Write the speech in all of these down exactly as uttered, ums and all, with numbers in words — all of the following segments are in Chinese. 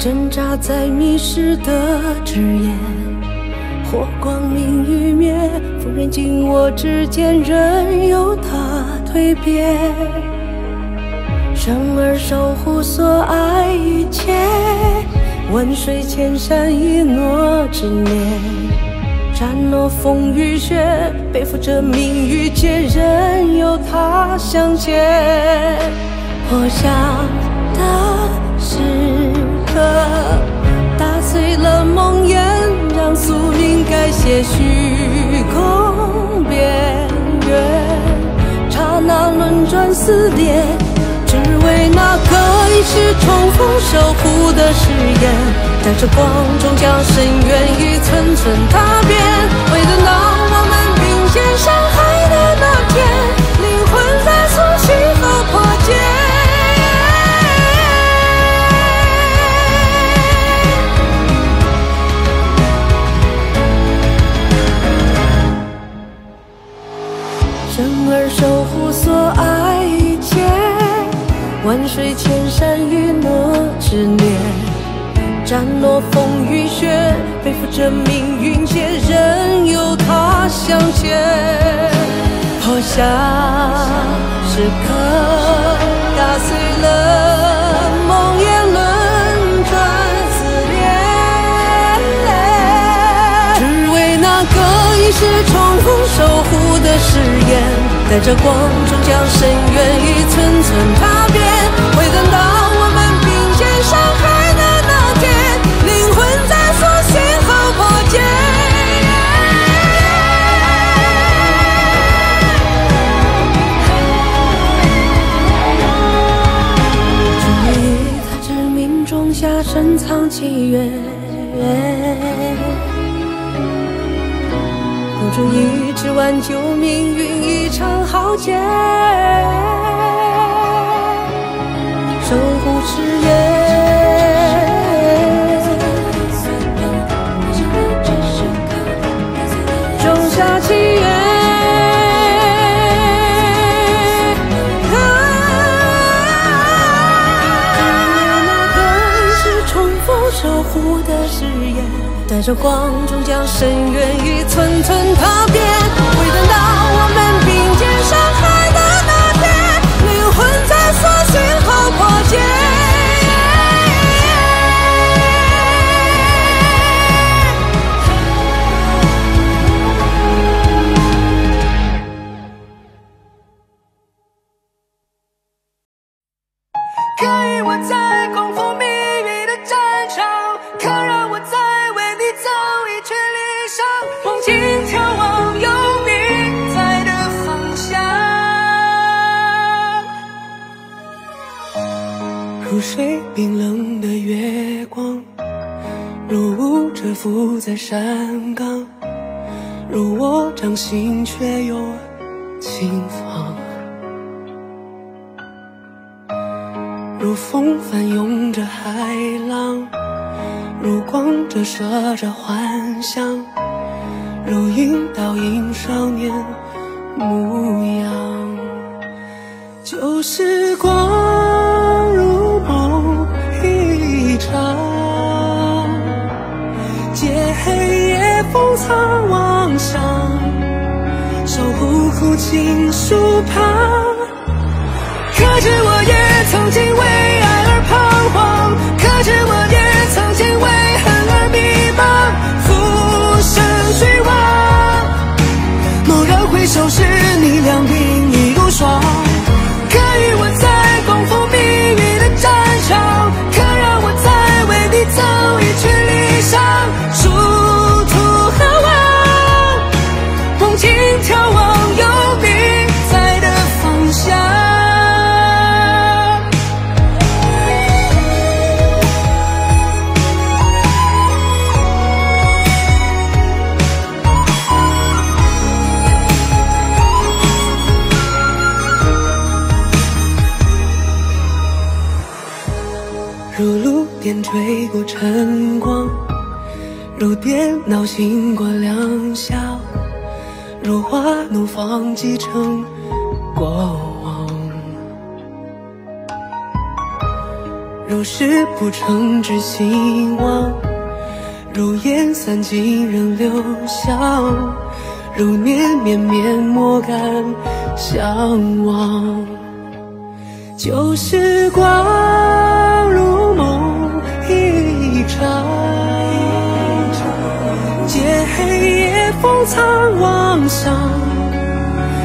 挣扎在迷失的之眼，或光明与灭，浮人静我之间，任由它蜕变。生而守护所爱一切，万水千山一诺之念。 斩落风与雪，背负着命与劫，任由它相牵。破晓的时刻，打碎了梦魇，让宿命改写虚空边缘。刹那轮转撕裂，只为那个一世重逢守护的誓言。 带着光，终将深渊一寸寸踏遍。为了那我们并肩山海的那天，灵魂在苏醒后破茧。生而守护所爱一切，万水千山与诺之念。 斩落风与雪，背负着命运劫，任由它相牵。破晓时刻，打碎了梦魇，轮转撕裂，只为那个一世重逢守护的誓言，带着光，终将深渊一寸寸踏遍。会等到我们并肩山海。 下深藏契约，孤注一掷挽救命运一场浩劫。守护誓言，种下契约。 守护的誓言，带着光，终将深渊一寸寸踏遍。会等到我们并肩山海的那天，灵魂在苏醒后破茧。可以，我在狂风密雨的战场。 如水冰冷的月光，若雾遮覆在山岗，若我掌心却又轻放，若风翻涌着海浪，若光折射着幻想，如影倒映少年模样，旧时光。 黑夜封藏妄想，守护苦情树旁。可知我也曾经为爱而彷徨，可知我也曾经为恨而迷茫，浮生虚妄。蓦然回首时，你两鬓已如霜。可与我在狂风密雨的战场，可让我再为你走一圈离殇。 吹过晨光，如电脑醒过两宵，如花怒放继承过往，若是不成，只希望如烟散尽仍留香，如念绵绵莫敢相忘。旧时光如梦一场，借黑夜封藏妄想，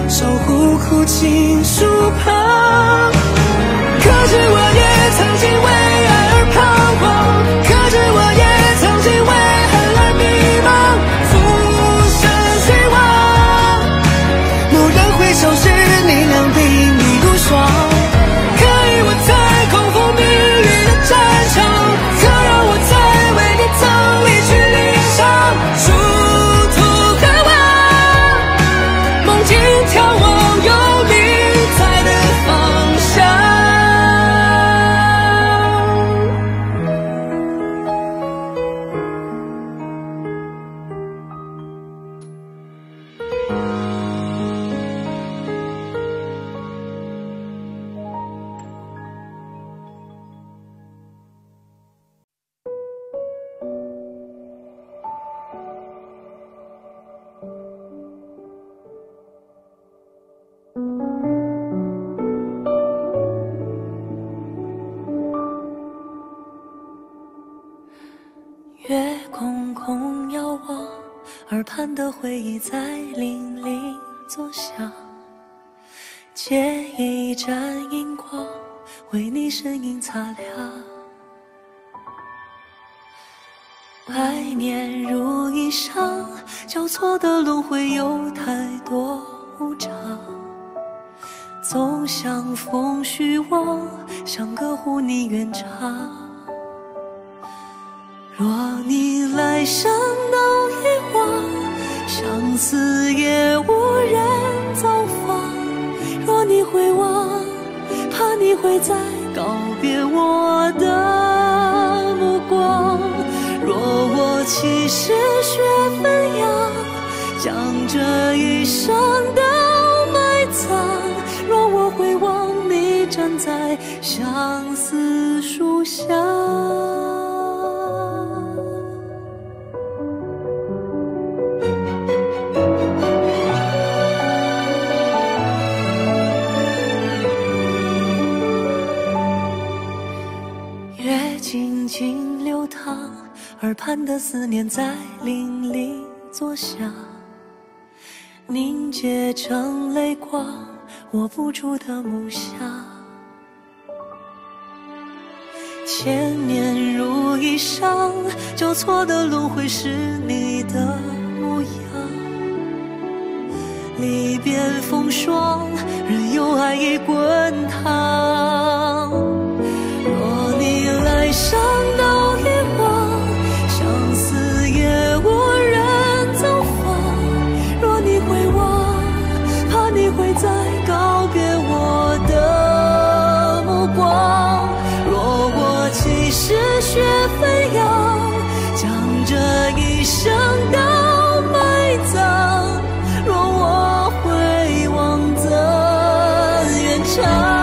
守护苦情树旁。可知我也曾经为爱而彷徨，可知我也曾经为恨而迷茫，浮生虚妄，蓦然回首时你两鬓已如霜。可以我在空负命运的战场，可让我再为你曾离去离伤，殊途何望，梦境眺望有你在的方向。的回忆在零零作响，借一盏荧光为你身影擦亮。怀念如一场交错的轮回，有太多无常，总想风虚妄，想歌护你远唱。若你来生能遗忘，相思也无人造访。若你会忘，怕你会再告别我的目光。若我其实学飞扬，将这一生都埋藏。若我会忘，你站在相思树下。耳畔的思念在凛凛作响，凝结成泪光，握不住的梦想。千年如一殇，交错的轮回是你的模样。离别风霜，任由爱意滚烫。若你来生都遗忘，再告别我的目光。若我其实学飞扬，将这一生都埋葬。若我会忘，则远长。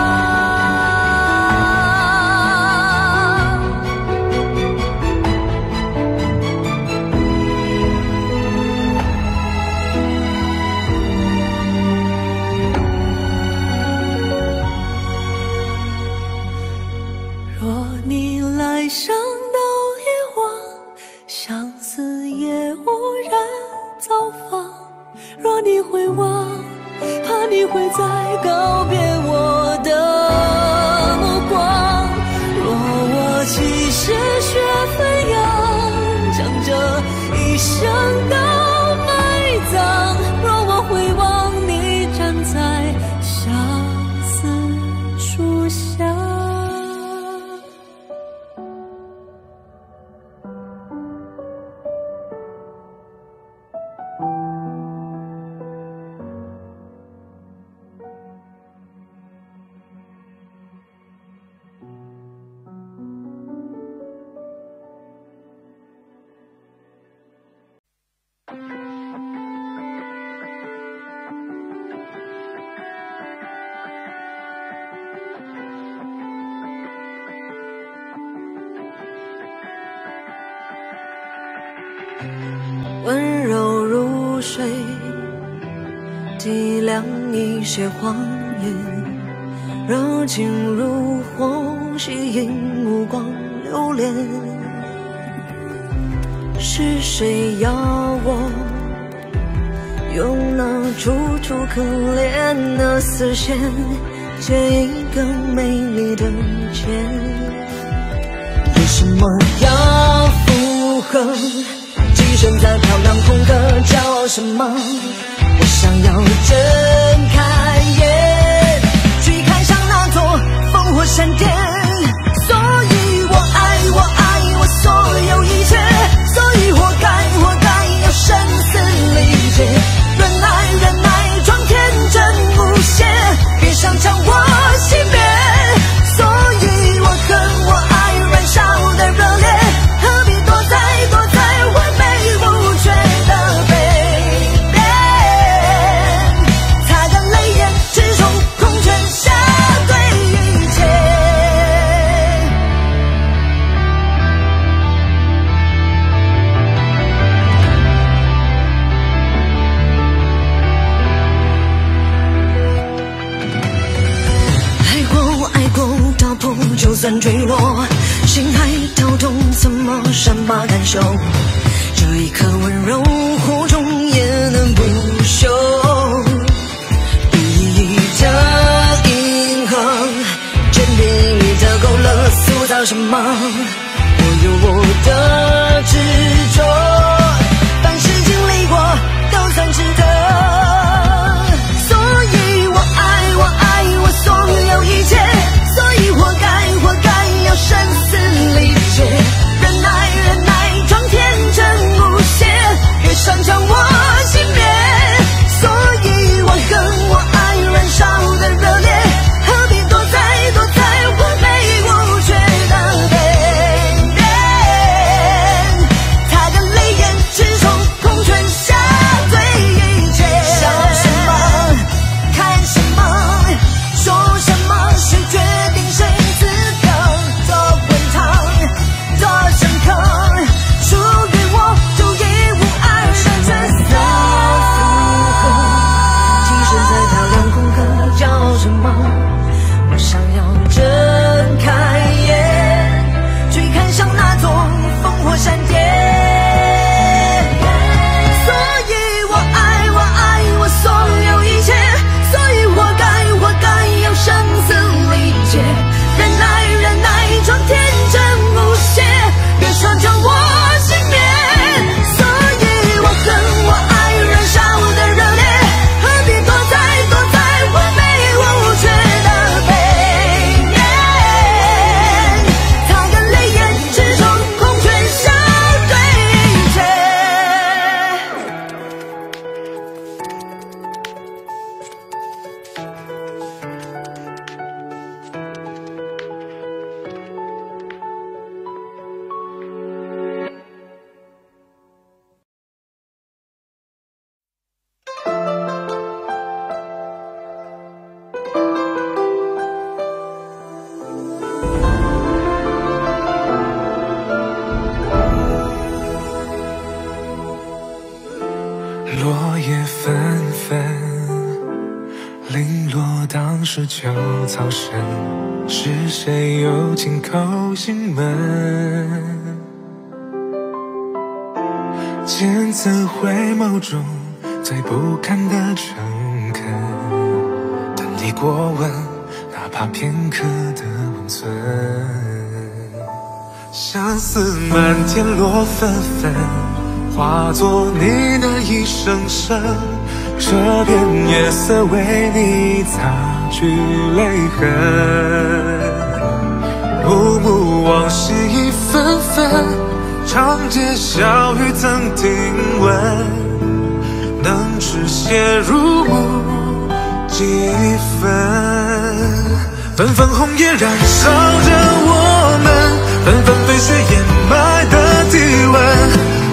温柔如水，体谅一些谎言，柔情如火，吸引目光流连。是谁要我用那楚楚可怜的丝线接一个美丽的结？为什么要附和？寄生在漂亮空壳叫什么？我想要睁开眼，去看上那座烽火闪电。所以我爱我爱我所有一切，所以活该活该要声嘶力竭。忍耐忍耐装天真无邪，别想将我熄灭。所以我恨我爱燃烧的热烈，何必躲在躲在完美无缺的北边？擦干泪眼，赤手空拳下对一切。爱过爱过打破，就算坠落，心还跳动，怎么善罢甘休？这一刻温柔火种也能不朽。意义的银河，坚定的勾勒，塑造什么？我有我的执着，凡事经历过都算值得。所以我爱我爱我所有一切，所以活该活该要声嘶力竭。忍耐忍耐装天真无邪，越想将我熄灭。所以我恨我爱燃烧的热烈，何必躲在躲在完美无缺的北边？擦干泪眼，赤手空拳下对一切。笑什么？看什么？说什么？谁决定谁资格？多滚烫，多深刻，属于我独一无二的角色。寄生在漂亮空壳叫什么？我想要睁开眼，去看向那座烽火闪电。所以我爱我爱我所有一切，所以活该活该要声嘶力竭。忍耐忍耐装天真无邪，别想将我熄灭。所以我恨我爱燃烧的热烈，何必躲在躲在完美无缺的背面？擦干泪眼，赤手空拳下对一切。落叶纷纷，零落当是秋草深。是谁又紧扣心门？千次回眸中最不堪的诚恳，但你过问，哪怕片刻的温存。相思满天落纷纷，化作你的一声声，这片夜色为你擦去泪痕。暮暮往事一纷纷，长街小雨曾听闻，能止血如雾几分？纷纷红叶燃烧着我们，纷纷飞雪掩埋的体温，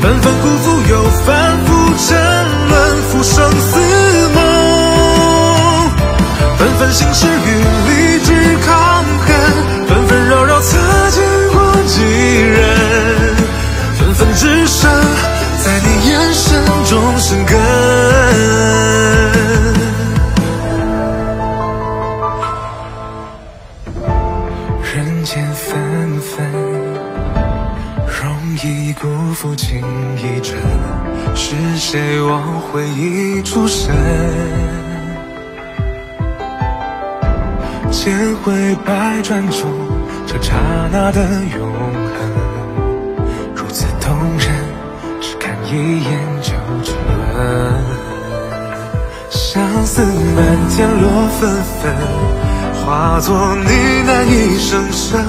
纷纷辜负又反复沉沦，浮生似梦。纷纷心事与理智抗衡，纷纷扰扰曾经过几人，纷纷置身在你眼神。线会百转中，这刹那的永恒如此动人，只看一眼就知温。相思满天落纷纷，化作呢喃一声声，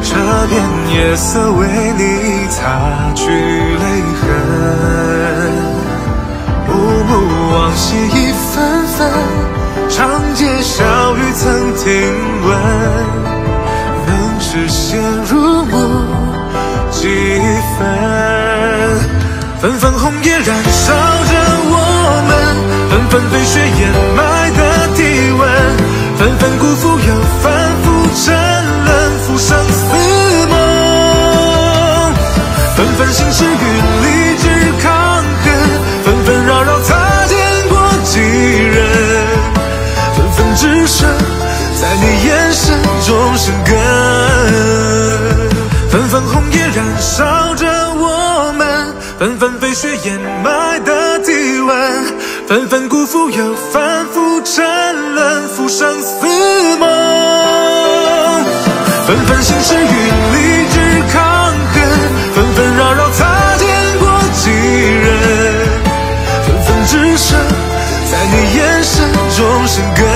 这片夜色为你擦去泪痕。暮暮往昔一纷纷，长街小雨曾听闻，能视线如梦几分。纷纷红叶燃烧着我们，纷纷被雪掩埋的体温，纷纷辜负又反复沉沦，浮生似梦。纷纷心事与理智抗衡，纷纷扰扰擦肩过几人。只剩在你眼神中生根，纷纷红叶燃烧着我们，纷纷被雪掩埋的体温，纷纷辜负又反复沉沦，浮生似梦。纷纷心事与理智抗衡，纷纷扰扰擦肩过几人，纷纷只剩在你眼神中生根。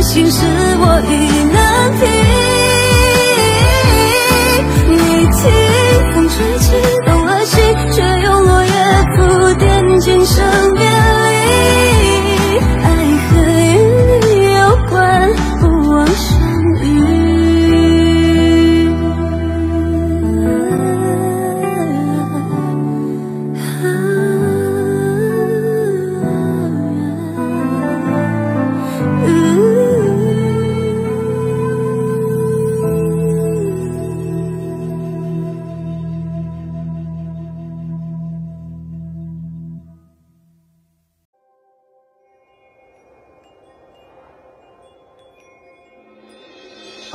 心事我已难平。世情动了心，却用落叶铺垫今生别离。爱和云有关，不枉相遇。啊啊嗯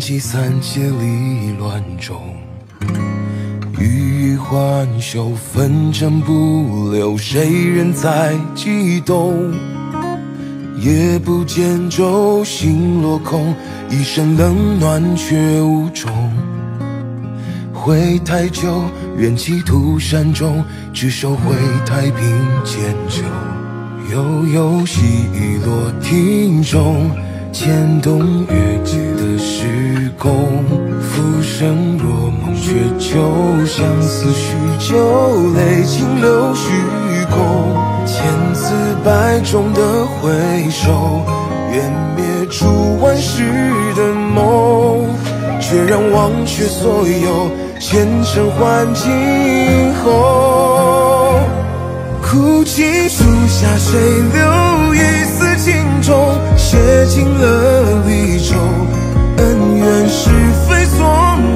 聚散千里乱中，欲语还休，纷争不留，谁人在悸动？夜不见舟，心落空，一身冷暖却无踪。回太久，缘起涂山中，执手回太平间秋。悠悠细雨落庭中，牵动月季的时空。浮生若梦，却旧相思许久，泪尽流虚空。千姿百种的回首，缘灭出万世的梦，却让忘却所有。 前尘换今后，哭泣树下谁留于死境中，写尽了离愁。恩怨是非所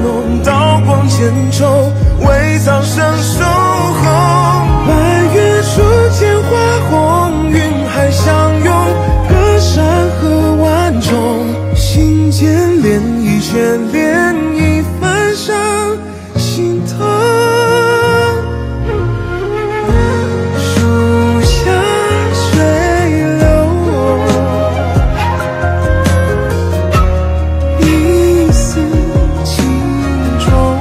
弄，刀光剑愁，为苍生守候。白月初见花红，云海相拥，隔山河万重，心间涟漪却涟漪泛上。 心疼，树下谁留一丝情衷？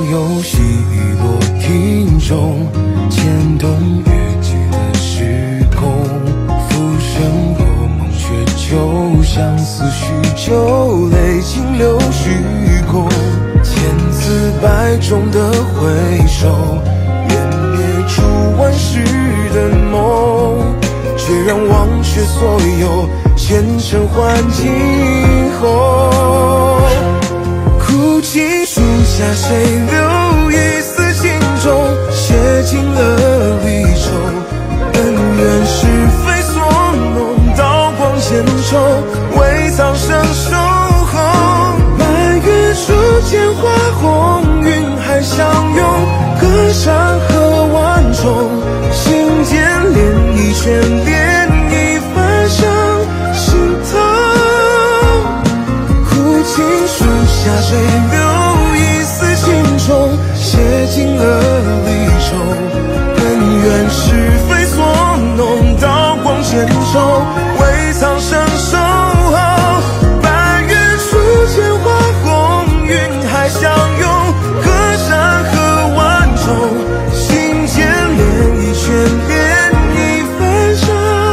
悠悠细雨落庭中，牵动月季的时空。浮生若梦，却旧相思许久，泪尽流虚。 千姿百种的回首，缘灭出万世的梦，却让忘却所有前尘换今后。哭泣树下谁留于死境中，写尽了离愁。恩怨是非所弄，刀光剑愁，为苍生守候。 初见花红，云海相拥，隔山河万重，心间涟漪却涟漪泛上心头。哭泣树下谁留一丝情衷，写尽了离愁。恩怨是非所弄，刀光剑愁，为苍生守候。白月初见花。 相拥，隔山河万重，心间涟漪却涟漪泛上心头。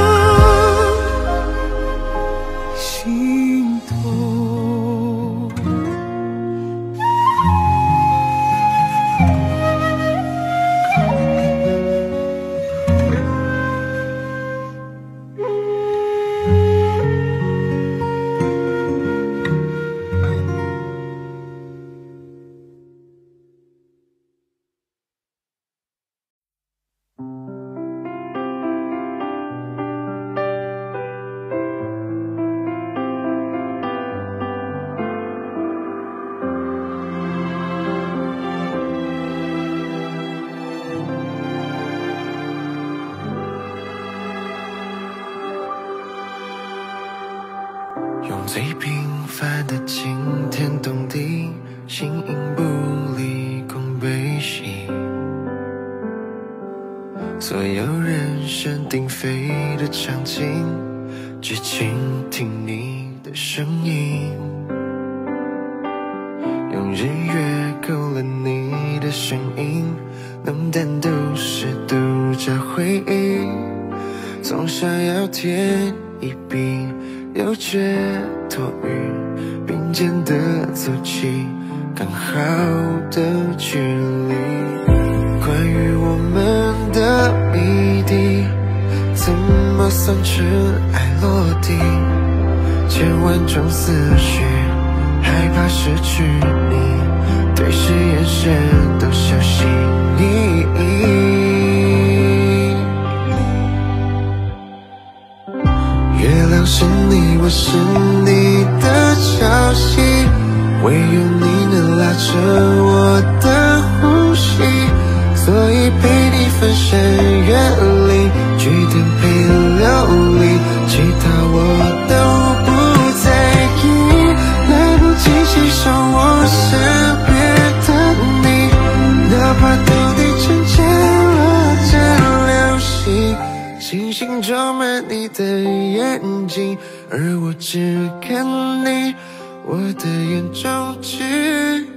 我的眼中只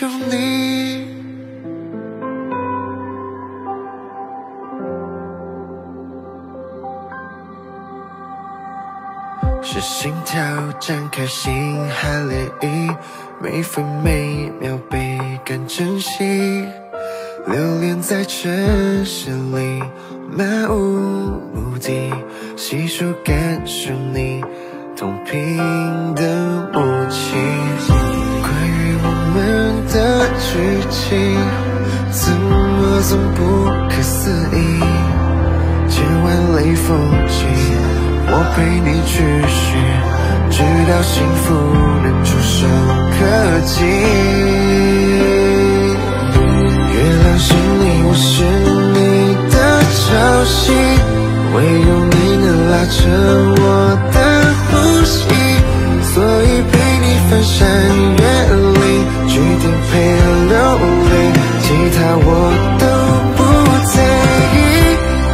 有你。是心跳展开心海涟漪，每分每秒倍感珍惜，留恋在城市里漫无目的，细数感受你同频的默契。关于我们的剧情怎么总不可思议，千万类风景我陪你去寻，直到幸福能触手可及。月亮是你，我是你的潮汐，唯有你能拉扯我的呼吸，所以陪你翻山越岭，决定陪流离，其他我都不在意，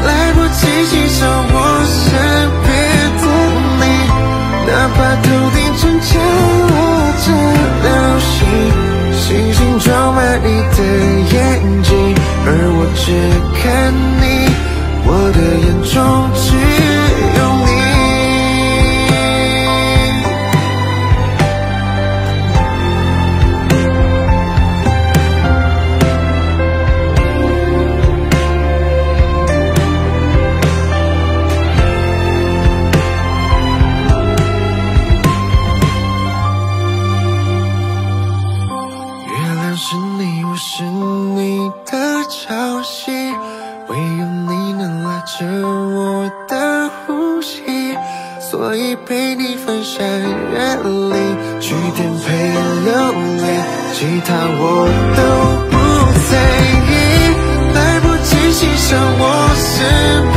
来不及欣赏我身边的你，哪怕头顶正敲着流星，星星装满你的眼睛，而我只看你，我的眼中只有你。我身边